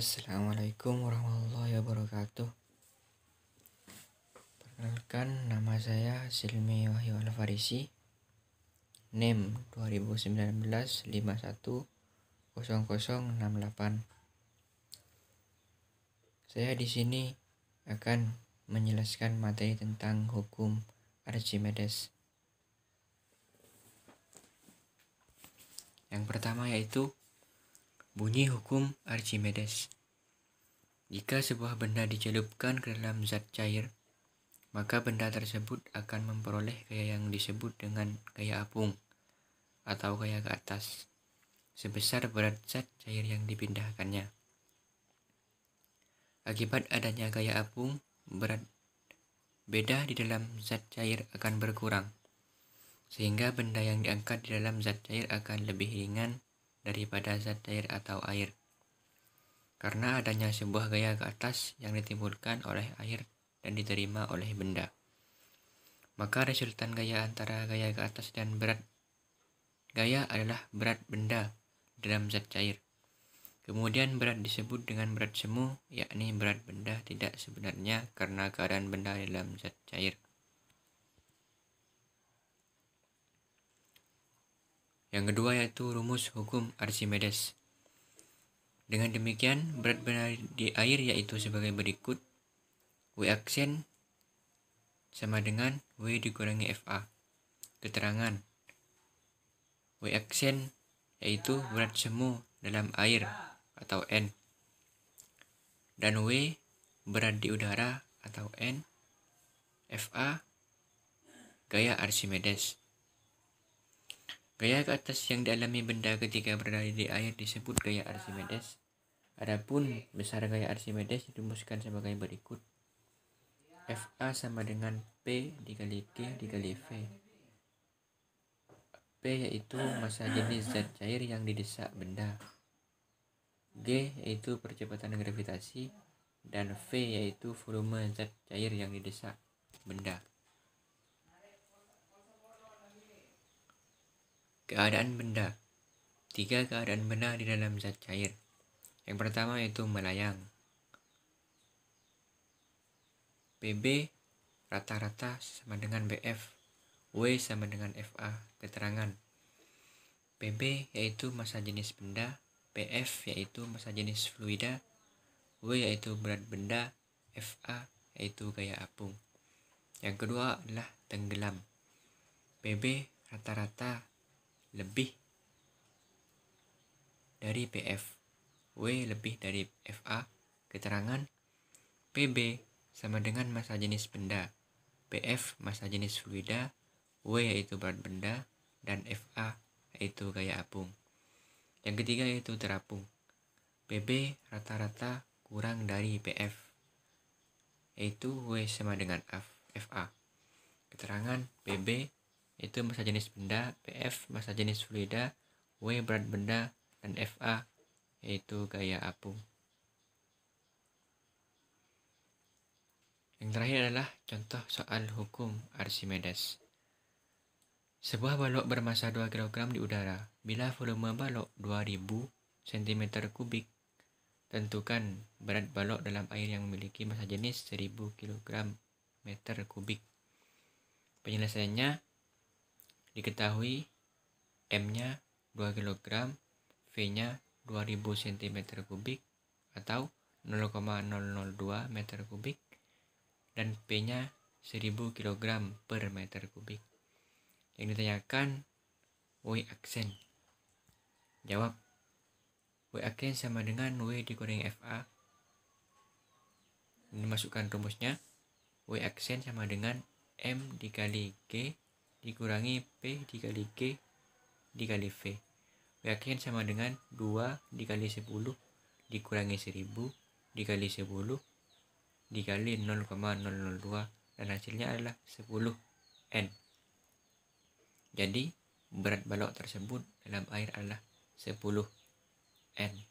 Assalamualaikum warahmatullahi wabarakatuh. Perkenalkan, nama saya Silmi Wahyu Al Farisi. NIM 2019 510068. Saya di sini akan menjelaskan materi tentang hukum Archimedes. Yang pertama yaitu bunyi hukum Archimedes. Jika sebuah benda dicelupkan ke dalam zat cair, maka benda tersebut akan memperoleh gaya yang disebut dengan gaya apung atau gaya ke atas, sebesar berat zat cair yang dipindahkannya. Akibat adanya gaya apung, berat beda di dalam zat cair akan berkurang, sehingga benda yang diangkat di dalam zat cair akan lebih ringan daripada zat cair atau air, karena adanya sebuah gaya ke atas yang ditimbulkan oleh air dan diterima oleh benda. Maka resultan gaya antara gaya ke atas dan berat gaya adalah berat benda dalam zat cair. Kemudian berat disebut dengan berat semu, yakni berat benda tidak sebenarnya karena keadaan benda dalam zat cair. Yang kedua yaitu rumus hukum Archimedes. Dengan demikian, berat benda di air yaitu sebagai berikut: W aksen sama dengan W dikurangi FA. Keterangan: W aksen yaitu berat semu dalam air atau N, dan W berat di udara atau N. FA gaya Archimedes. Gaya ke atas yang dialami benda ketika berada di air disebut gaya Archimedes. Adapun besar gaya Archimedes dirumuskan sebagai berikut: FA sama dengan P dikali G dikali V. P yaitu massa jenis zat cair yang didesak benda, G yaitu percepatan gravitasi, dan V yaitu volume zat cair yang didesak benda. Keadaan benda. Tiga keadaan benda di dalam zat cair. Yang pertama yaitu melayang. PB rata-rata sama dengan BF, W sama dengan FA. Keterangan: PB yaitu massa jenis benda, PF yaitu massa jenis fluida, W yaitu berat benda, FA yaitu gaya apung. Yang kedua adalah tenggelam. PB rata-rata lebih dari PF, W lebih dari FA. Keterangan: PB sama dengan massa jenis benda, PF massa jenis fluida, W yaitu berat benda, dan FA yaitu gaya apung. Yang ketiga yaitu terapung. PB rata-rata kurang dari PF, yaitu W sama dengan FA. Keterangan: PB itu massa jenis benda, PF massa jenis fluida, W berat benda, dan FA yaitu gaya apung. Yang terakhir adalah contoh soal hukum Archimedes. Sebuah balok bermassa 2 kg di udara. Bila volume balok 2000 cm3, tentukan berat balok dalam air yang memiliki massa jenis 1000 kg/m3. Penyelesaiannya: diketahui M-nya 2 kg, V-nya 2000 cm3 atau 0,002 m3, dan P-nya 1000 kg/m3. Yang ditanyakan W aksen. Jawab: W aksen sama dengan W dikurangi FA. Dimasukkan rumusnya: W aksen sama dengan M dikali G dikurangi P dikali G dikali V. W aksen sama dengan 2 dikali 10 dikurangi 1000 dikali 10 dikali 0,002, dan hasilnya adalah 10N. Jadi berat balok tersebut dalam air adalah 10N.